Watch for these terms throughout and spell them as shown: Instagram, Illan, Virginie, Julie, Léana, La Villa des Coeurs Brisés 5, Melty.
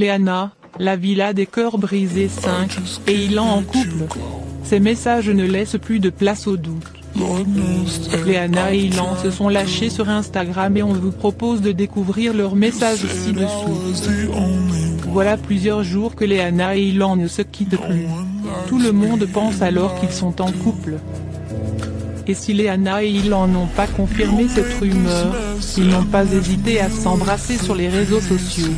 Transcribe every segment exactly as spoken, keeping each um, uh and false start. Léana, La Villa des Coeurs Brisés cinq, et Illan en couple. Ces messages ne laissent plus de place au doute. Léana et Illan se sont lâchés sur Instagram et on vous propose de découvrir leurs messages ci-dessous. Voilà plusieurs jours que Léana et Illan ne se quittent plus. Tout le monde pense alors qu'ils sont en couple. Et si Léana et Illan n'ont pas confirmé cette rumeur, ils n'ont pas hésité à s'embrasser sur les réseaux sociaux.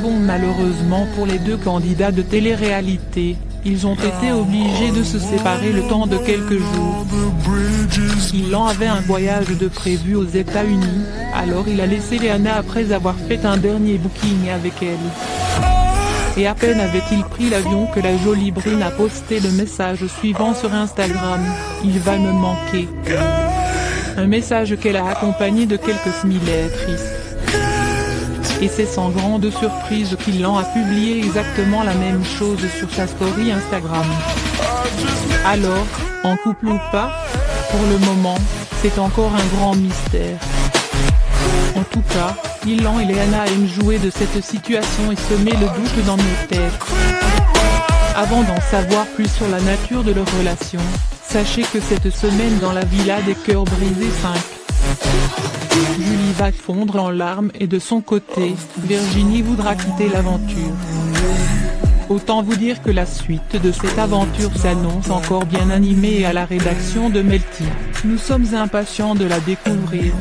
Bon, malheureusement pour les deux candidats de télé-réalité, ils ont été obligés de se séparer le temps de quelques jours. Illan avait un voyage de prévu aux États-Unis, alors il a laissé Léana après avoir fait un dernier booking avec elle. Et à peine avait-il pris l'avion que la jolie brune a posté le message suivant sur Instagram: « Il va me manquer ». Un message qu'elle a accompagné de quelques smileys tristes. Et c'est sans grande surprise qu'Illan a publié exactement la même chose sur sa story Instagram. Alors, en couple ou pas? Pour le moment, c'est encore un grand mystère. En tout cas, Illan et Léana aiment jouer de cette situation et semer le doute dans nos têtes. Avant d'en savoir plus sur la nature de leur relation, sachez que cette semaine dans La Villa des Coeurs Brisés cinq, Julie va fondre en larmes et de son côté, Virginie voudra quitter l'aventure. Autant vous dire que la suite de cette aventure s'annonce encore bien animée et à la rédaction de Melty, nous sommes impatients de la découvrir.